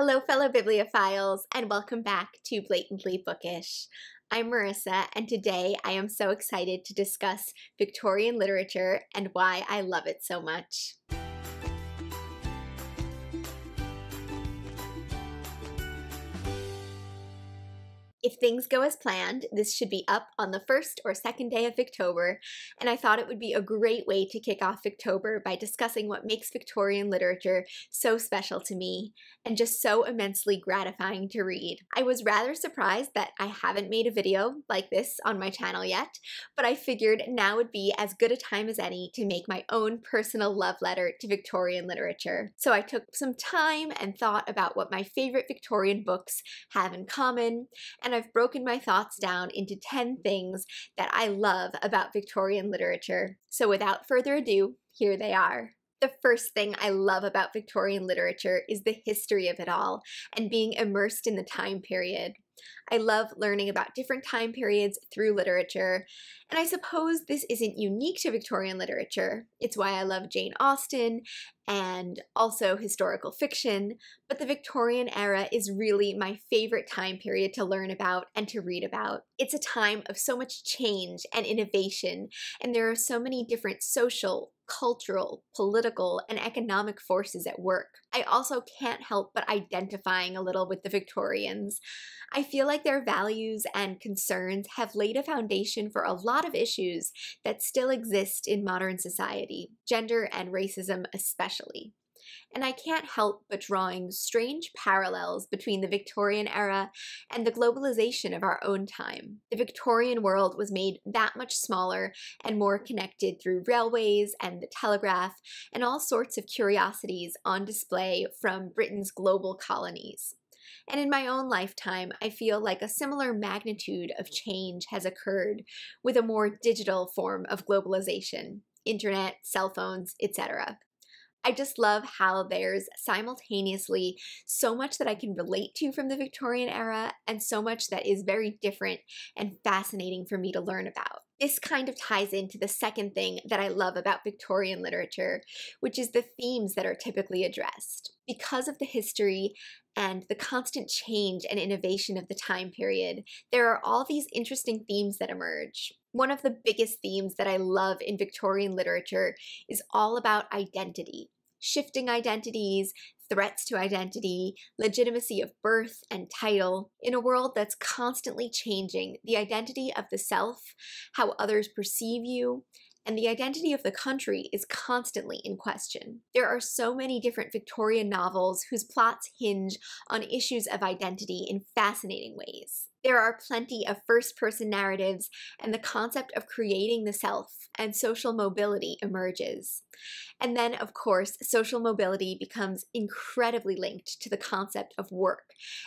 Hello fellow bibliophiles and welcome back to Blatantly Bookish. I'm Marissa and today I am so excited to discuss Victorian literature and why I love it so much. If things go as planned, this should be up on the first or second day of Victober, and I thought it would be a great way to kick off Victober by discussing what makes Victorian literature so special to me, and just so immensely gratifying to read. I was rather surprised that I haven't made a video like this on my channel yet, but I figured now would be as good a time as any to make my own personal love letter to Victorian literature. So I took some time and thought about what my favorite Victorian books have in common, and I've broken my thoughts down into 10 things that I love about Victorian literature. So without further ado, here they are. The first thing I love about Victorian literature is the history of it all and being immersed in the time period. I love learning about different time periods through literature, and I suppose this isn't unique to Victorian literature. It's why I love Jane Austen and also historical fiction, but the Victorian era is really my favorite time period to learn about and to read about. It's a time of so much change and innovation, and there are so many different social, cultural, political, and economic forces at work. I also can't help but identifying a little with the Victorians. I feel like their values and concerns have laid a foundation for a lot of issues that still exist in modern society, gender and racism especially. And I can't help but drawing strange parallels between the Victorian era and the globalization of our own time. The Victorian world was made that much smaller and more connected through railways and the telegraph and all sorts of curiosities on display from Britain's global colonies. And in my own lifetime, I feel like a similar magnitude of change has occurred with a more digital form of globalization, internet, cell phones, etc. I just love how there's simultaneously so much that I can relate to from the Victorian era and so much that is very different and fascinating for me to learn about. This kind of ties into the second thing that I love about Victorian literature, which is the themes that are typically addressed. Because of the history and the constant change and innovation of the time period, there are all these interesting themes that emerge. One of the biggest themes that I love in Victorian literature is all about identity. Shifting identities, threats to identity, legitimacy of birth and title. In a world that's constantly changing, the identity of the self, how others perceive you, and the identity of the country is constantly in question. There are so many different Victorian novels whose plots hinge on issues of identity in fascinating ways. There are plenty of first-person narratives, and the concept of creating the self and social mobility emerges. And then, of course, social mobility becomes incredibly linked to the concept of work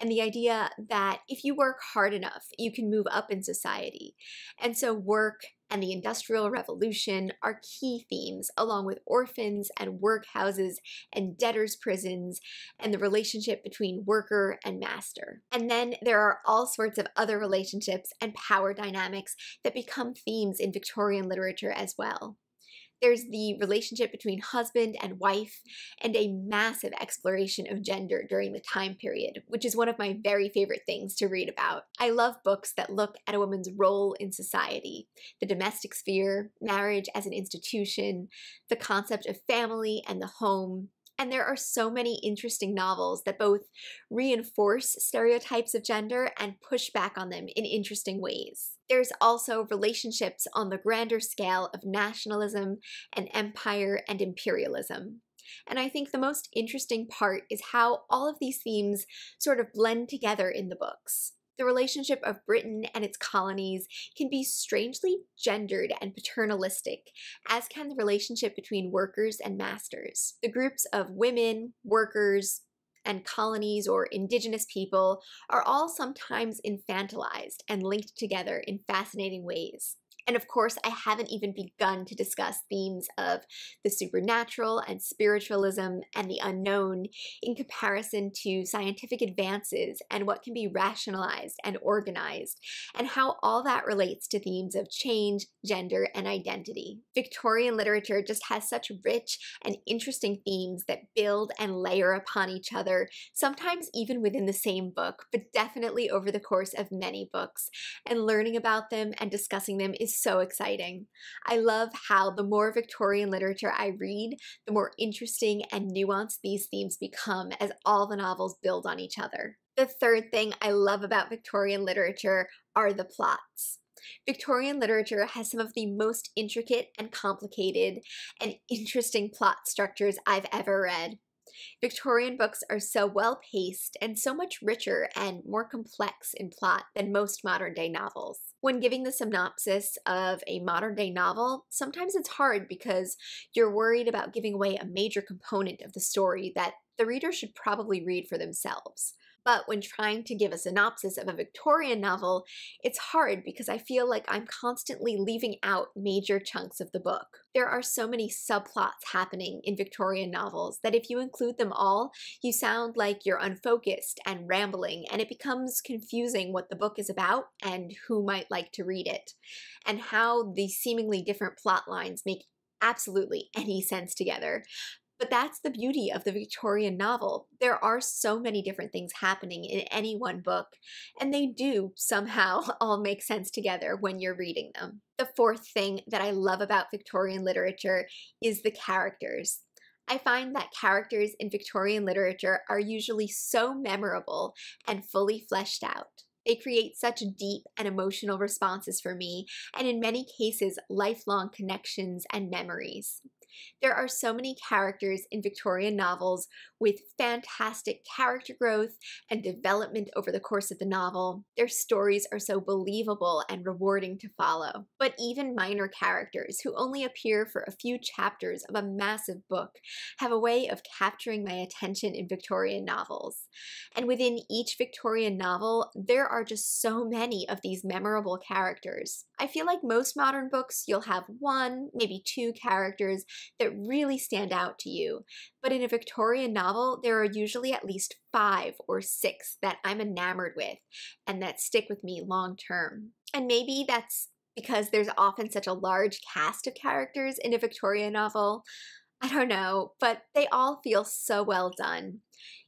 and the idea that if you work hard enough, you can move up in society. And so work and the Industrial Revolution are key themes, along with orphans and workhouses and debtors' prisons and the relationship between worker and master. And then there are all sorts of other relationships and power dynamics that become themes in Victorian literature as well. There's the relationship between husband and wife, and a massive exploration of gender during the time period, which is one of my very favorite things to read about. I love books that look at a woman's role in society, the domestic sphere, marriage as an institution, the concept of family and the home. And there are so many interesting novels that both reinforce stereotypes of gender and push back on them in interesting ways. There's also relationships on the grander scale of nationalism and empire and imperialism. And I think the most interesting part is how all of these themes sort of blend together in the books. The relationship of Britain and its colonies can be strangely gendered and paternalistic, as can the relationship between workers and masters. The groups of women, workers, and colonies or indigenous people are all sometimes infantilized and linked together in fascinating ways. And of course, I haven't even begun to discuss themes of the supernatural and spiritualism and the unknown in comparison to scientific advances and what can be rationalized and organized, and how all that relates to themes of change, gender, and identity. Victorian literature just has such rich and interesting themes that build and layer upon each other, sometimes even within the same book, but definitely over the course of many books, and learning about them and discussing them is so exciting. I love how the more Victorian literature I read, the more interesting and nuanced these themes become as all the novels build on each other. The third thing I love about Victorian literature are the plots. Victorian literature has some of the most intricate and complicated and interesting plot structures I've ever read. Victorian books are so well-paced and so much richer and more complex in plot than most modern-day novels. When giving the synopsis of a modern-day novel, sometimes it's hard because you're worried about giving away a major component of the story that the reader should probably read for themselves. But when trying to give a synopsis of a Victorian novel, it's hard because I feel like I'm constantly leaving out major chunks of the book. There are so many subplots happening in Victorian novels that if you include them all, you sound like you're unfocused and rambling, and it becomes confusing what the book is about and who might like to read it, and how the seemingly different plot lines make absolutely any sense together. But that's the beauty of the Victorian novel. There are so many different things happening in any one book, and they do somehow all make sense together when you're reading them. The fourth thing that I love about Victorian literature is the characters. I find that characters in Victorian literature are usually so memorable and fully fleshed out. They create such deep and emotional responses for me, and in many cases, lifelong connections and memories. There are so many characters in Victorian novels with fantastic character growth and development over the course of the novel. Their stories are so believable and rewarding to follow. But even minor characters who only appear for a few chapters of a massive book have a way of capturing my attention in Victorian novels. And within each Victorian novel, there are just so many of these memorable characters. I feel like most modern books, you'll have one, maybe two characters that really stand out to you. But in a Victorian novel, there are usually at least 5 or 6 that I'm enamored with and that stick with me long term. And maybe that's because there's often such a large cast of characters in a Victorian novel. I don't know, but they all feel so well done.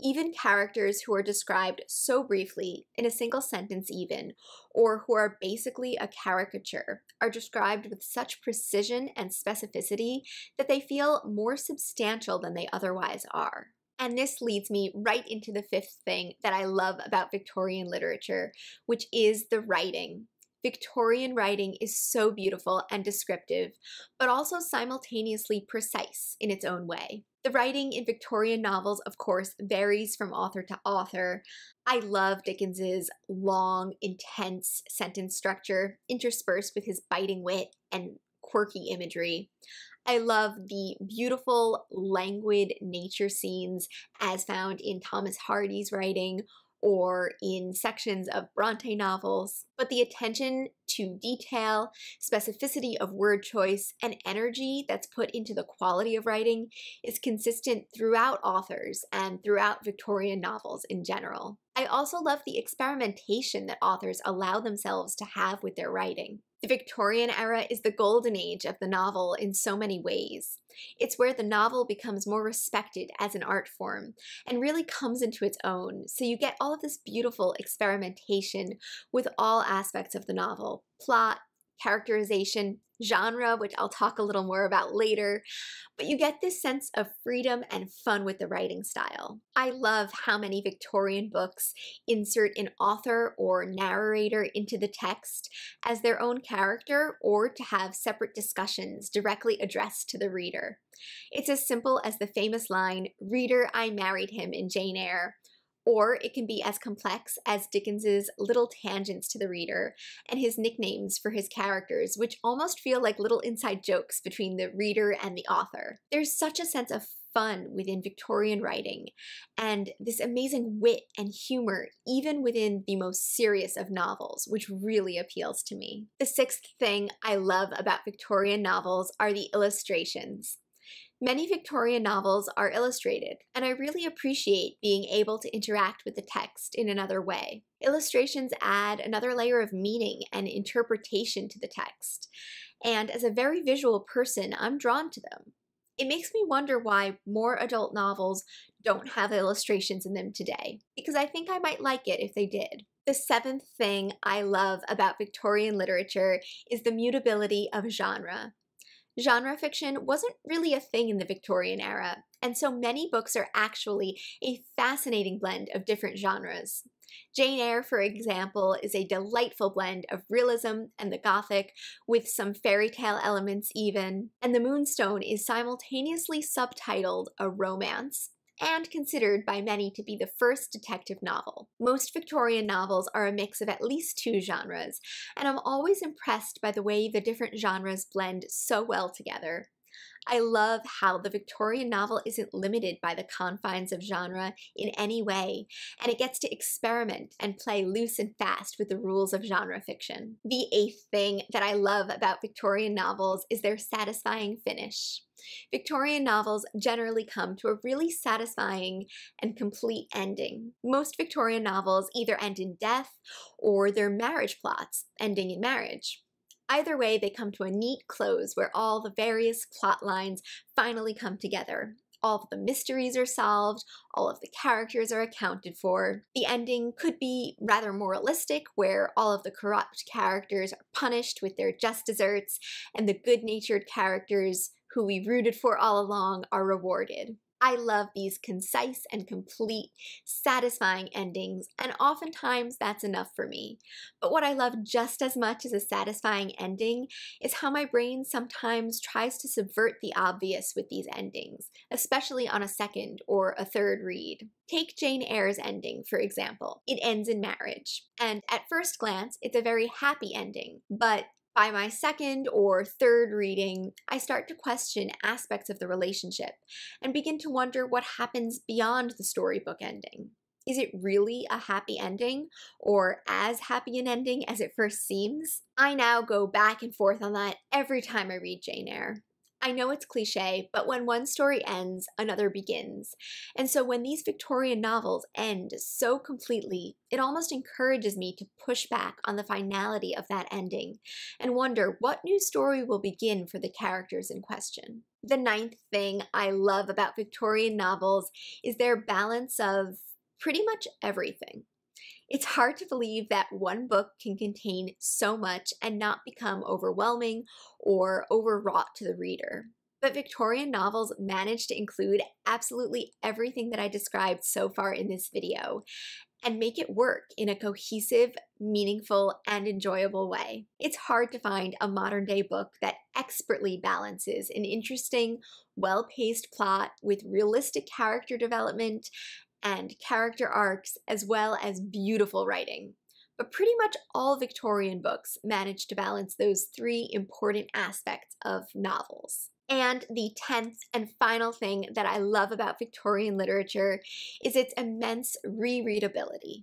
Even characters who are described so briefly, in a single sentence even, or who are basically a caricature, are described with such precision and specificity that they feel more substantial than they otherwise are. And this leads me right into the fifth thing that I love about Victorian literature, which is the writing. Victorian writing is so beautiful and descriptive, but also simultaneously precise in its own way. The writing in Victorian novels, of course, varies from author to author. I love Dickens's long, intense sentence structure, interspersed with his biting wit and quirky imagery. I love the beautiful, languid nature scenes as found in Thomas Hardy's writing, or in sections of Brontë novels, but the attention to detail, specificity of word choice, and energy that's put into the quality of writing is consistent throughout authors and throughout Victorian novels in general. I also love the experimentation that authors allow themselves to have with their writing. The Victorian era is the golden age of the novel in so many ways. It's where the novel becomes more respected as an art form and really comes into its own, so you get all of this beautiful experimentation with all aspects of the novel: plot, characterization, genre, which I'll talk a little more about later, but you get this sense of freedom and fun with the writing style. I love how many Victorian books insert an author or narrator into the text as their own character or to have separate discussions directly addressed to the reader. It's as simple as the famous line, "Reader, I married him" in Jane Eyre, or it can be as complex as Dickens's little tangents to the reader and his nicknames for his characters, which almost feel like little inside jokes between the reader and the author. There's such a sense of fun within Victorian writing and this amazing wit and humor even within the most serious of novels, which really appeals to me. The sixth thing I love about Victorian novels are the illustrations. Many Victorian novels are illustrated, and I really appreciate being able to interact with the text in another way. Illustrations add another layer of meaning and interpretation to the text, and as a very visual person, I'm drawn to them. It makes me wonder why more adult novels don't have illustrations in them today, because I think I might like it if they did. The seventh thing I love about Victorian literature is the mutability of genre. Genre fiction wasn't really a thing in the Victorian era, and so many books are actually a fascinating blend of different genres. Jane Eyre, for example, is a delightful blend of realism and the Gothic, with some fairy tale elements even, and The Moonstone is simultaneously subtitled a romance and considered by many to be the first detective novel. Most Victorian novels are a mix of at least two genres, and I'm always impressed by the way the different genres blend so well together. I love how the Victorian novel isn't limited by the confines of genre in any way, and it gets to experiment and play loose and fast with the rules of genre fiction. The eighth thing that I love about Victorian novels is their satisfying finish. Victorian novels generally come to a really satisfying and complete ending. Most Victorian novels either end in death or their marriage plots, ending in marriage. Either way, they come to a neat close where all the various plot lines finally come together. All of the mysteries are solved, all of the characters are accounted for. The ending could be rather moralistic, where all of the corrupt characters are punished with their just deserts, and the good-natured characters who we rooted for all along are rewarded. I love these concise and complete, satisfying endings, and oftentimes that's enough for me. But what I love just as much as a satisfying ending is how my brain sometimes tries to subvert the obvious with these endings, especially on a second or a third read. Take Jane Eyre's ending, for example. It ends in marriage, and at first glance, it's a very happy ending, but by my second or third reading, I start to question aspects of the relationship and begin to wonder what happens beyond the storybook ending. Is it really a happy ending, or as happy an ending as it first seems? I now go back and forth on that every time I read Jane Eyre. I know it's cliche, but when one story ends, another begins. And so when these Victorian novels end so completely, it almost encourages me to push back on the finality of that ending and wonder what new story will begin for the characters in question. The ninth thing I love about Victorian novels is their balance of pretty much everything. It's hard to believe that one book can contain so much and not become overwhelming or overwrought to the reader. But Victorian novels manage to include absolutely everything that I described so far in this video and make it work in a cohesive, meaningful, and enjoyable way. It's hard to find a modern-day book that expertly balances an interesting, well-paced plot with realistic character development and character arcs, as well as beautiful writing. But pretty much all Victorian books manage to balance those three important aspects of novels. And the 10th and final thing that I love about Victorian literature is its immense rereadability.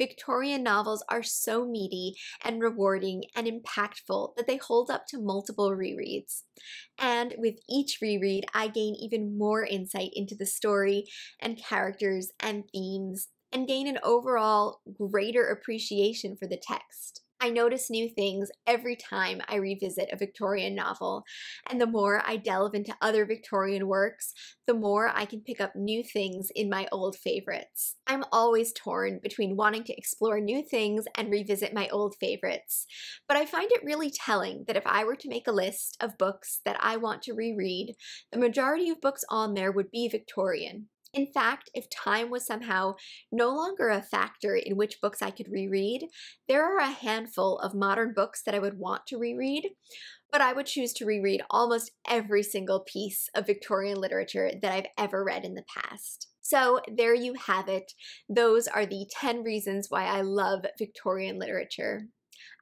Victorian novels are so meaty and rewarding and impactful that they hold up to multiple rereads. And with each reread, I gain even more insight into the story and characters and themes, and gain an overall greater appreciation for the text. I notice new things every time I revisit a Victorian novel, and the more I delve into other Victorian works, the more I can pick up new things in my old favorites. I'm always torn between wanting to explore new things and revisit my old favorites, but I find it really telling that if I were to make a list of books that I want to reread, the majority of books on there would be Victorian. In fact, if time was somehow no longer a factor in which books I could reread, there are a handful of modern books that I would want to reread, but I would choose to reread almost every single piece of Victorian literature that I've ever read in the past. So there you have it. Those are the 10 reasons why I love Victorian literature.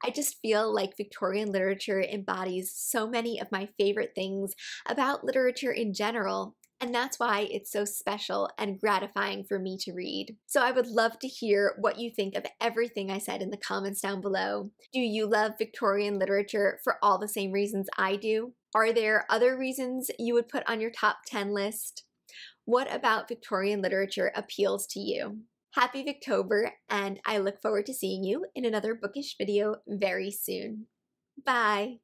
I just feel like Victorian literature embodies so many of my favorite things about literature in general, and that's why it's so special and gratifying for me to read. So I would love to hear what you think of everything I said in the comments down below. Do you love Victorian literature for all the same reasons I do? Are there other reasons you would put on your top 10 list? What about Victorian literature appeals to you? Happy Victober, and I look forward to seeing you in another bookish video very soon. Bye!